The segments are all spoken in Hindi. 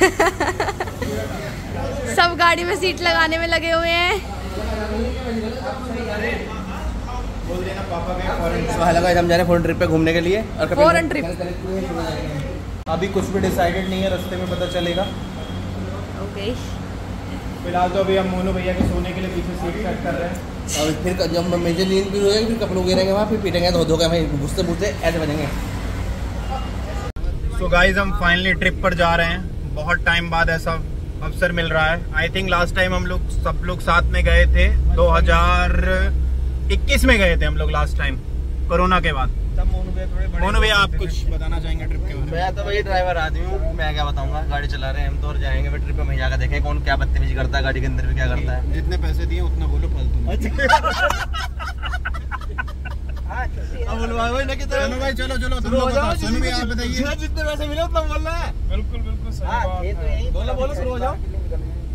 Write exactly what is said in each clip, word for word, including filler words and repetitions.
सब गाड़ी में सीट लगाने में लगे हुए हैं। बोल देना पापा में फॉरेन ट्रिप। हालांकि गाइस हम जा रहे हैं फॉरेन ट्रिप पे घूमने के लिए और फॉरेन ट्रिप अभी कुछ भी डिसाइडेड नहीं है, रास्ते में पता चलेगा। ओके फिलहाल तो अभी हम मोनू भैया के सोने के लिए पीछे सीट सेट कर रहे हैं और फिर जब मेजर नींद भी होएगी फिर कपड़े गिरेंगे वहाँ, फिर पीटेंगे धो धोके हमें घुसते घुसते ऐसे बनेंगे। सो गाइस हम फाइनली ट्रिप पर जा रहे हैं, बहुत टाइम बाद ऐसा अवसर मिल रहा है। आई थिंक लास्ट टाइम हम लोग सब लोग साथ में गए थे दो हजार इक्कीस में गए थे हम लोग लास्ट टाइम कोरोना के बाद। मोनू भैया आप कुछ बताना चाहेंगे ट्रिप के बारे में? मैं तो भाई ड्राइवर आदमी हूँ, मैं क्या बताऊंगा, गाड़ी चला रहे हैं हम तो, और जाएंगे फिर ट्रिप पे महीजा का, देखें कौन क्या बदतमीजी करता है गाड़ी के अंदर भी क्या करता है। जितने पैसे दिए उतना बोलो फालतू, जितने पैसे मिले उतना बोलना है। बिल्कुल बिल्कुल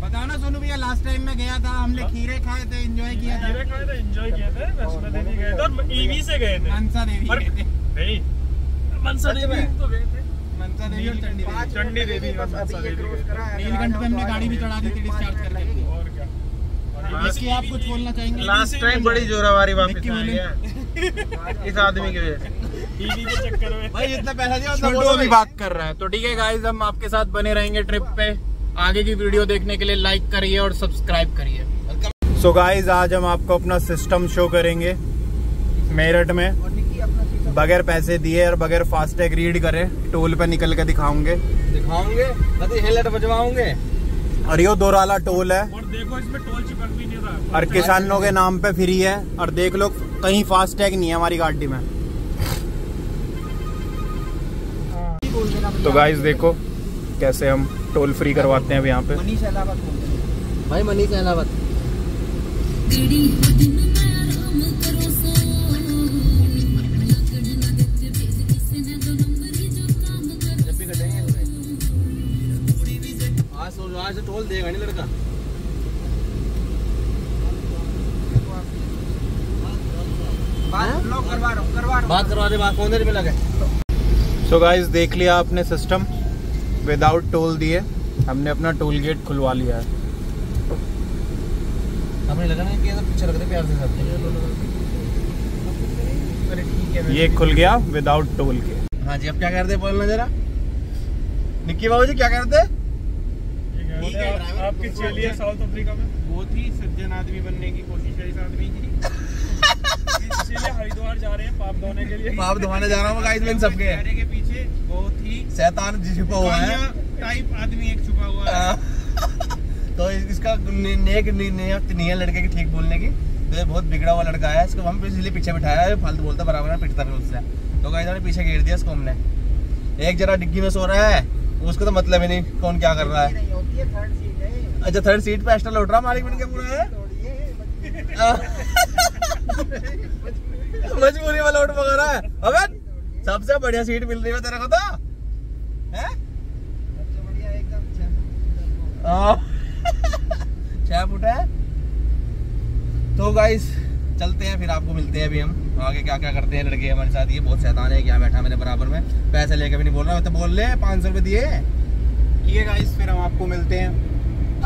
बताना। सोनू भैया लास्ट टाइम में गया था, हमने खीरे खाए थे, एंजॉय किया था। खीरे खाए थे, एंजॉय किया था, वैष्णो देवी गए थे, ईवी से गए थे, मनसा देवी गए थे। नहीं मनसा देवी तो गए थे, मनसा देवी और चंडी देवी, चंडी देवी और मनसा देवी। नीलकंठ पे हमने गाड़ी भी चढ़ा दी थी डिस्चार्ज करके। और क्या इसके आप कुछ बोलना चाहेंगे? लास्ट टाइम बड़ी जोरावारी वापस आ गया इस आदमी की वजह से, ईवी के चक्कर में। भाई इतना पैसा दिया छोटू अभी बात कर रहा है। तो ठीक है गाइस, हम आपके साथ बने रहेंगे ट्रिप पे। आगे की वीडियो देखने के लिए लाइक करिए और सब्सक्राइब करिए। सो गाइज आज हम आपको अपना सिस्टम शो करेंगे मेरठ में, बगैर पैसे दिए और बगैर फास्टैग रीड करे टोल पे निकल के दिखाऊंगे दिखाऊंगे हेलमेट बजवाऊंगे। और ये दोराला टोल है और देखो इसमें टोल चिपक भी नहीं रहा और किसानों के नाम पे फ्री है। और देख लो कहीं फास्टैग नहीं है हमारी गाड़ी में। तो गाइज देखो कैसे हम टोल फ्री करवाते हैं अब यहाँ पे। मनीष अहलावत भाई, मनीष अहलावत। आज आज टोल देगा नहीं लड़का। बात करवा रहा हूँ करवा रहा हूँ बात करवा रहे बात कौन में लगे। सो गाइस देख लिया आपने सिस्टम, विदाउट टोल दिए हमने अपना टोल गेट खुलवा लिया है। हमें लगा ना कि ये पीछे रख दे प्यार से साथ। ये खुल गया विदाउट टोल के। हाँ जी अब क्या करते बोलना जरा निक्की बाबू जी, क्या करते आपकी चेली है साउथ अफ्रीका में, बहुत ही सज्जन आदमी बनने की कोशिश है इस आदमी की, इसीलिए हरिद्वार जा रहे हैं पाप धोने के लिए। पाप धोने जा रहा हूँ गाइस मैं सबके के पीछे बहुत ही शैतान छिपा हुआ है टाइप आदमी एक छुपा हुआ है। तो इसका नेक नियत नहीं है लड़के की ठीक बोलने की, तो ये बहुत बिगड़ा हुआ लड़का है, इसको हम इसलिए पीछे बिठाया है, फालतू बोलता बराबर पिटता है उससे। तो गाइस हमने पीछे घेर दिया इसको, हमने एक जरा डिग्गी में सो रहा है उसको तो मतलब ही नहीं कौन क्या कर रहा है। अच्छा थर्ड सीट पे एक्स्ट्रा लौट रहा मालिक बन के पूरा है मजबूरी वाला लौट वगैरह है। अबे सबसे बढ़िया सीट मिल रही है तेरे को तो है छह फुट है। तो गाइस चलते हैं फिर आपको मिलते हैं, अभी हम आगे क्या क्या करते हैं। लड़के हमारे साथ ये बहुत शैतान है, क्या बैठा मेरे बराबर में, पैसे लेके भी नहीं बोल रहा, मैं तो बोल ले पाँच सौ रुपये दिए ठीक है। गाइस फिर हम आपको मिलते हैं।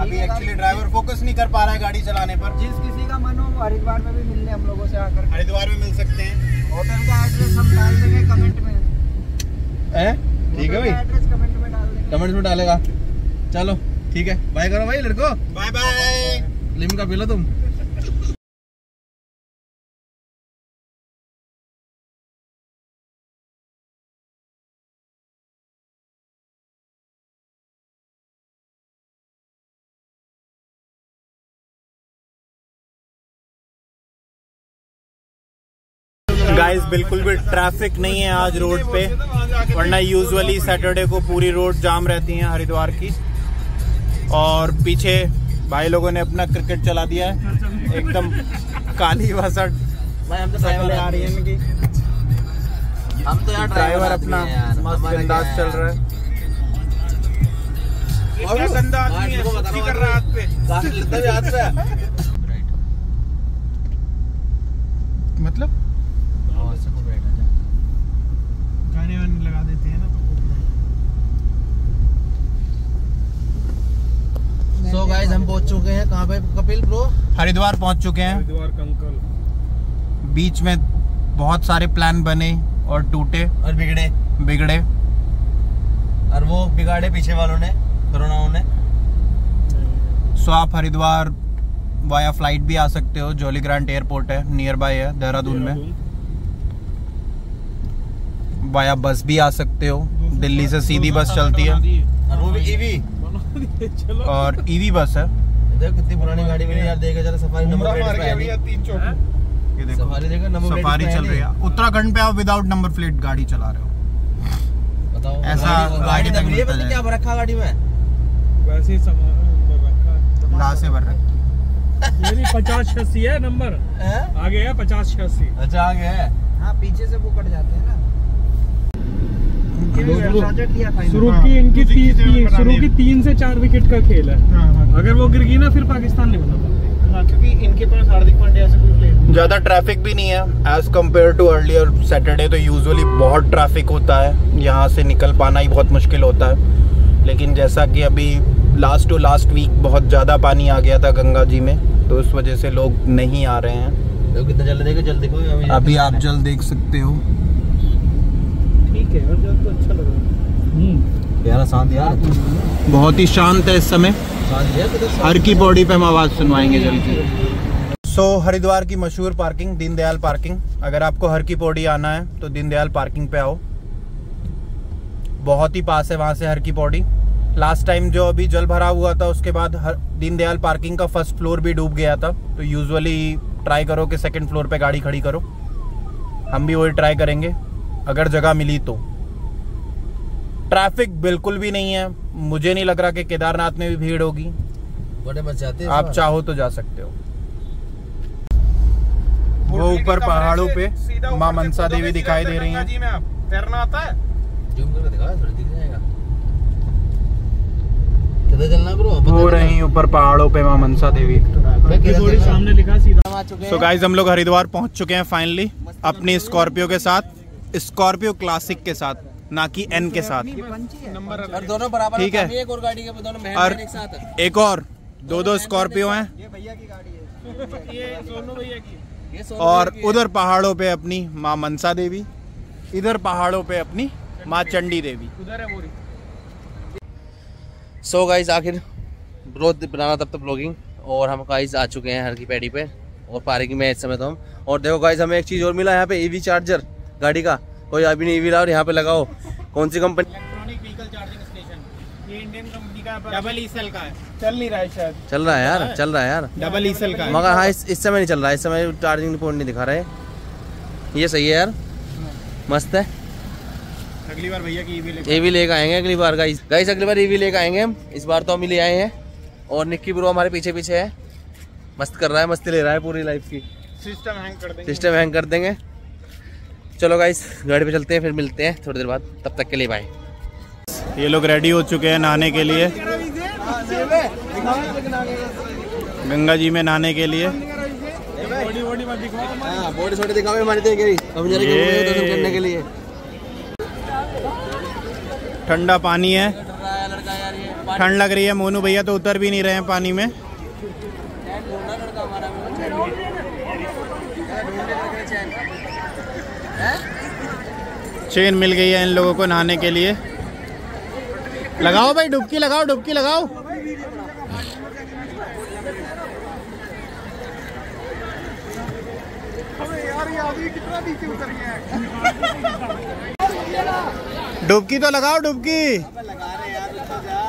अभी एक्चुअली ड्राइवर फोकस नहीं कर पा रहा है गाड़ी चलाने पर। जिस किसी का मन हो वो हरिद्वार में भी मिलने हम लोगों से आकर हरिद्वार में मिल सकते हैं। होटल का एड्रेस हम डाल देंगे कमेंट में, है ठीक है भाई, एड्रेस कमेंट में डाल देंगे, कमेंट में डालेगा। चलो ठीक है बाय करो भाई लड़को, बाय बाय, लिमका पी लो तुम। गाइस बिल्कुल भी ट्रैफिक नहीं है आज रोड पे, वरना यूजुअली सैटरडे को पूरी रोड जाम रहती है हरिद्वार की। और पीछे भाई लोगों ने अपना क्रिकेट चला दिया है एकदम काली वासा आ रही है इनकी। हम तो यार ड्राइवर अपना मस्त अंदाज चल रहा है और गंदा आदमी कर रहा है हाथ पे, मतलब गाने वाने लगा देते हैं ना तो हरिद्वार पहुंच चुके हैं। हरिद्वार कंकल बीच में बहुत सारे प्लान बने और टूटे और बिगड़े बिगड़े और वो बिगाड़े पीछे वालों ने, कोरोनाओं ने। सो आप हरिद्वार वाया फ्लाइट भी आ सकते हो। जॉली ग्रांट एयरपोर्ट है, नियर बाय है देहरादून में। वाया बस भी आ सकते हो, दिल्ली से सीधी बस चलती है और वो भी ईवी, और ईवी बस है। देखो कितनी पुरानी गाड़ी में यार, देखा जरा सफारी नंबर प्लेट पे है तीन चौक, ये देखो सफारी, देखो नंबर प्लेट सफारी चल रही है। उत्तराखंड पे आप विदाउट नंबर प्लेट गाड़ी चला रहे हो, बताओ ऐसा गाड़ी तक नहीं पता क्या भर रखा गाड़ी में, वैसे ही सब भर रखा, लासे भर रखा। ये भी पचास छियासी है नंबर, आगे है पचास छियासी। अच्छा आगे है, हां पीछे से वो कट जाते हैं ना। शुरू की इनकी तीन शुरू की तीन से चार विकेट का खेल है, अगर वो गिर गई ना फिर पाकिस्तान नहीं बना पाते, क्योंकि इनके पास हार्दिक पांड्या ऐसे कोई प्लेयर। ज्यादा ट्रैफिक भी नहीं है as compared to earlier Saturday. तो यूजुअली बहुत ट्रैफिक होता है, यहाँ से निकल पाना ही बहुत मुश्किल होता है। लेकिन जैसा कि अभी लास्ट टू लास्ट वीक बहुत ज्यादा पानी आ गया था गंगा जी में, तो उस वजह से लोग नहीं आ रहे हैं। लोग कितना जल्द देखो, जल्द देखो अभी आप जल्द देख सकते हो। ठीक है, और जल्द तो अच्छा लग रहा है, शांत यार, बहुत ही शांत है इस समय। हर की बॉडी पे हम आवाज़ सुनवाएंगे जल्दी। सो हरिद्वार की मशहूर पार्किंग दीनदयाल पार्किंग। अगर आपको हर की पौड़ी आना है तो दीनदयाल पार्किंग पे आओ, बहुत ही पास है वहाँ से हर की पौड़ी। लास्ट टाइम जो अभी जल भराव हुआ था उसके बाद दीनदयाल पार्किंग का फर्स्ट फ्लोर भी डूब गया था। तो यूजुअली ट्राई करो कि सेकेंड फ्लोर पर गाड़ी खड़ी करो, हम भी वही ट्राई करेंगे अगर जगह मिली तो। ट्रैफिक बिल्कुल भी नहीं है, मुझे नहीं लग रहा कि केदारनाथ में भी भीड़ होगी। बड़े बचाते हैं, आप चाहो तो जा सकते हो। वो ऊपर पहाड़ों पे मां मनसा देवी दिखाई दे रही हैं। जी में आप तैरना आता है? जूम करके दिखाओ, थोड़ा दिख जाएगा। किधर चलना ब्रो? हो रही ऊपर पहाड़ों पे मां मनसा देवी। थोड़ी सामने लिखा सीधा। सो गाइस हम लोग हरिद्वार पहुंच चुके हैं फाइनली, अपनी स्कॉर्पियो के साथ, स्कॉर्पियो क्लासिक के साथ, ना कि एन के साथ। और दोनों बराबर, ठीक है, एक और गाड़ी के दोनों, और एक साथ एक और दो दो स्कॉर्पियो हैं। ये भैया की गाड़ी है, ये सोनू भैया की। और उधर पहाड़ों पे अपनी माँ मनसा देवी, इधर पहाड़ों पे अपनी माँ चंडी देवी। सो गाइस आखिर रोज बनाना तब तक ब्लॉगिंग, और हम गाइस आ चुके हैं हर की पैड़ी पे और पार्किंग में इस समय तो हम। और देखो गाइस हमें एक चीज़ और मिला यहाँ पे, ईवी चार्जर गाड़ी का। कोई अभी नहीं ईवी लाओ, यहाँ पे लगाओ। कौन सी company? Electronic vehicle charging station, ये इंडियन कंपनी का डबल ईसल का है। चल नहीं रहा है शायद। चल रहा है यार, चल रहा है यार, डबल ईसल का। मगर हाँ इस, इस समय नहीं चल रहा है, इस समय चार्जिंग पॉइंट नहीं दिखा रहा है। ये सही है यार, मस्त है। अगली बार भैया की ईवी लेकर आएंगे। अगली बार गाइस गाइस अगली बार ईवी लेकर आएंगे हम। इस बार तो हम ही ले आए हैं। और निक्की ब्रो हमारे पीछे पीछे है, मस्त कर रहा है, मस्ती ले रहा है पूरी लाइफ की। सिस्टम हैंग कर देंगे, सिस्टम हैंग कर देंगे। चलो गाइस गाड़ी पे चलते हैं, फिर मिलते हैं थोड़ी देर बाद, तब तक के लिए बाय। ये लोग रेडी हो चुके हैं नहाने के लिए, गंगा जी में नहाने के लिए। बॉडी छोटी दिखाओ हमारी, करने के लिए ठंडा पानी है, ठंड लग रही है। मोनू भैया तो उतर भी नहीं रहे हैं पानी में। चेन मिल गई है इन लोगों को नहाने के लिए। लगाओ भाई, डुबकी लगाओ, डुबकी लगाओ। अबे यार ये आदमी कितना नीचे उतर गया है। डुबकी तो लगाओ, डुबकी लगा रहे यार, रुको जा।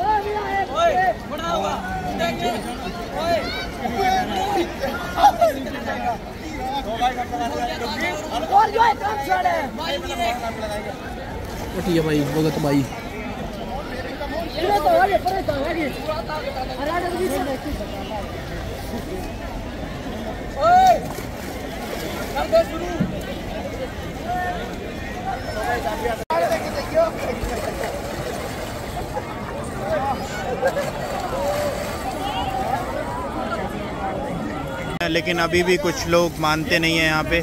ओए उठिए भाई, भगत भाई। लेकिन अभी भी कुछ लोग मानते नहीं है यहाँ पे।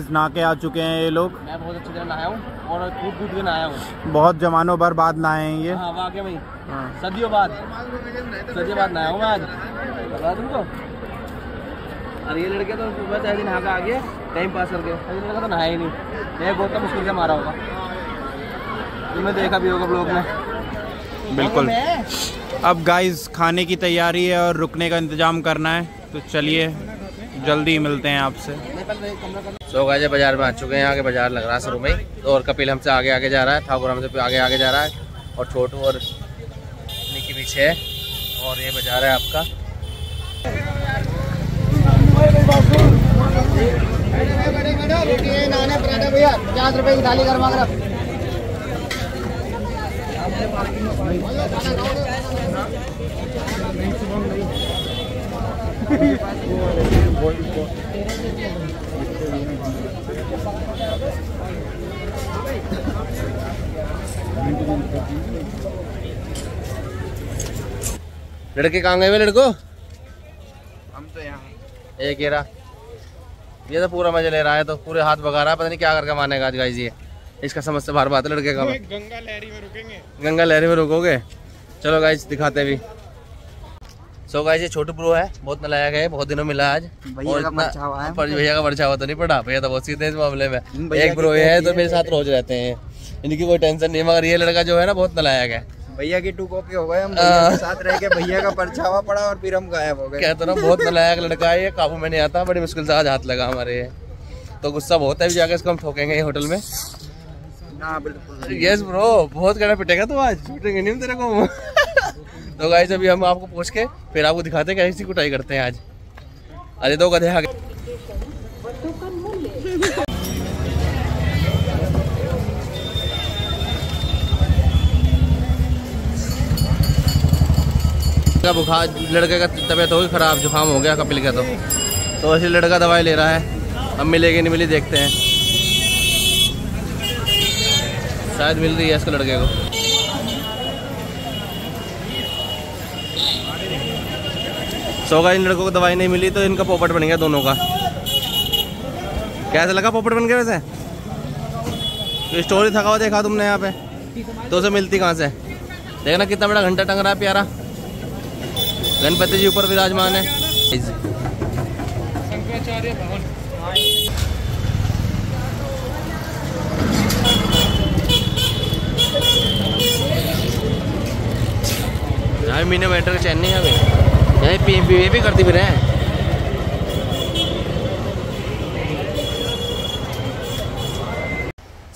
इस नहा के आ चुके हैं ये लोग। मैं बहुत अच्छी तरह नहाया हूँ और कूद कूद के नहाया हूँ। बहुत जमानों भर बाद नहाए हैं ये। हाँ वाकई भाई, सदियों बाद सदियों बाद नहाया हूँ मैं आज, बता तुमको। और ये लड़के तो बस ऐसे नहा के आगे टाइम पास करके, ये लड़का तो नहाया ही नहीं, मैं बहुत कम मुश्किल से मारा होगा। तुमने देखा भी होगा ब्लॉग में। बिल्कुल। अब गाइस खाने की तैयारी है और रुकने का इंतजाम करना है, तो चलिए जल्दी मिलते हैं आपसे। सो गाइस बाजार में आ चुके हैं, आगे बाजार लग रहा है शुरू में, और कपिल हमसे आगे आगे जा रहा है, ठाकुर हमसे आगे आगे जा रहा है, और छोटू और निक्की पीछे है, और ये बाजार है आपका। लड़के कहाँ गए? लड़को हम तो यहाँ ये कह रहा, ये तो पूरा मजा ले रहा है, तो पूरे हाथ भगा रहा है, पता नहीं क्या करके मानेगा आज गाइस ये। इसका समझ से बाहर बात है लड़के का। गंगा लहरी में रुकेंगे, गंगा लहरी में रुकोगे। चलो गाइस दिखाते भी। सो so गाइस ये छोटू प्रो है, बहुत मिलाया गया है, बहुत दिनों मिला आज। और भैया का परछावा तो नहीं पड़ा, भैया तो बहुत सीधे इस मामले में। एक प्रो है तो मेरे साथ रोज रहते हैं, इनकी कोई टेंशन नहीं, मगर ये लड़का जो है ना बहुत मिलाया गया। भैया की टू कॉपी हो गए हम, साथ रह के भैया का परछावा पड़ा और फिर हम गायब हो गए। कहते ना बहुत मिलाया लड़का है ये, काबू में नहीं आता, बड़ी मुश्किल से आज हाथ लगा हमारे, तो गुस्सा बहुत है। भी जाकर इसको हम ठोकेंगे होटल में। यस ब्रो, बहुत गड़ा पिटेगा तो आज, छूटेंगे नहीं तेरे को। तो गाइस अभी हम आपको पूछ के फिर आपको दिखाते हैं कैसी कुटाई करते हैं आज। अरे दो गधे आगे। बुखार लड़के का तबीयत होगी खराब, जुकाम हो गया कपिल का, तो तो ऐसे लड़का दवाई ले रहा है। अब मिलेगी नहीं मिली देखते हैं, शायद मिल रही है इसको लड़के को। सो गाइस इन लड़कों को दवाई नहीं मिली तो इनका पोपट बन गया दोनों का। कैसा लगा पोपट बन गया? वैसे तो स्टोरी थका हुआ देखा तुमने यहाँ पे, तो उसे मिलती कहाँ से? देखना कितना बड़ा घंटा टंग रहा है प्यारा, गणपति जी ऊपर विराजमान है। शंकराचार्य भवन महीने मेटर का चैन नहीं है अभी, यही पी बी भी करती फिर हैं।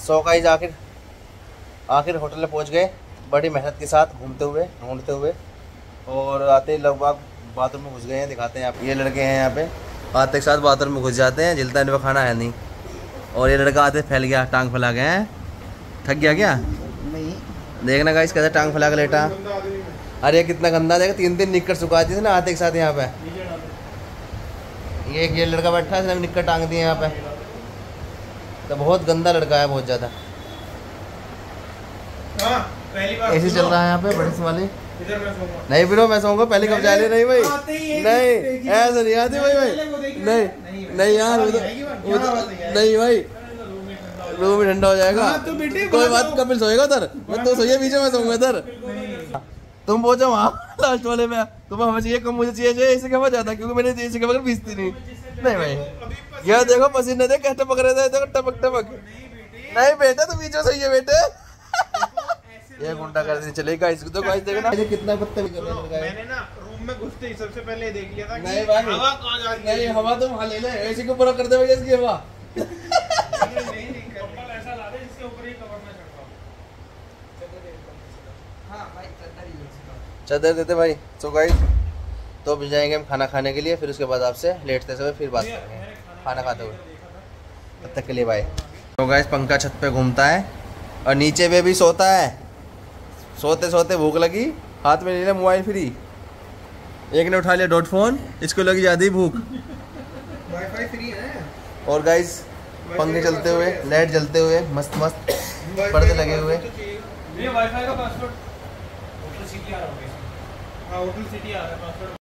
सो गाइस आखिर आखिर होटल में पहुंच गए, बड़ी मेहनत के साथ घूमते हुए ढूंढते हुए, और आते ही लगभग बाथरूम में घुस गए हैं। दिखाते हैं आप, ये लड़के हैं यहाँ पे, आते के साथ बाथरूम में घुस जाते हैं, जिलता इनका खाना है नहीं। और ये लड़का आते फैल गया, टांग फैला गया है, थक गया क्या? नहीं देखना गाइस कैसे टांग फैला के लेटा। अरे कितना गंदा देगा, तीन दिन निककर सुखा दी थी ना आते एक साथ यहाँ पे। ये ये लड़का बैठा है, इसने निककर टांग दी है यहाँ पे, तो बहुत गंदा लड़का है, बहुत ज़्यादा। ऐसे चल रहा है यहाँ पे बड़े वाली। नहीं फिर मैं सोऊंगा पहले, कब जा रही? नहीं भाई नहीं, ऐसा नहीं आती भाई भाई, नहीं नहीं यार नहीं भाई, रूम भी ठंडा हो जाएगा। कोई बात, कपिल सोएगा उधर, मैं तो सोइए बीच में, सोऊंगा इधर, तुम पहुंचो वहाँ लास्ट वाले में। तुम्हें हमें चाहिए कम, मुझे चाहिए इसे कम ज़्यादा, क्योंकि मैंने इसे कम पीसती नहीं। नहीं भाई यार देखो पसीने देख कैसे पकड़े थे, देखो टपक टपक। नहीं बेटा तुम बीचो सही है बेटे, ये गुंडा कर देने चलेगा इसको। तो गाइस देखना कितना बदतमीज कर रहा है। मैंने ना रूम में घुसते ही सबसे पहले देख लिया था कि हवा कहाँ जा रही है। नहीं हवा तो वहाँ ले ले, ऐसे के ऊपर कर दे भाई इसकी हवा। चादर देते भाई। सो गाइस तो अभी जाएंगे हम खाना खाने के लिए, फिर उसके बाद आपसे लेटते समय फिर बात करेंगे खाना खाते हुए, तब तक के लिए बाय। तो गाइस पंखा छत पे घूमता है और नीचे पे भी सोता है, सोते सोते भूख लगी, हाथ में ले लिया मोबाइल फ्री, एक ने उठा लिया डॉट फोन, इसको लगी ज़्यादा भूख। वाईफाई फ्री है। और गाइस पंखे चलते हुए, लाइट जलते हुए, मस्त मस्त पर्दे लगे हुए। होटल सिटी आ रहा है।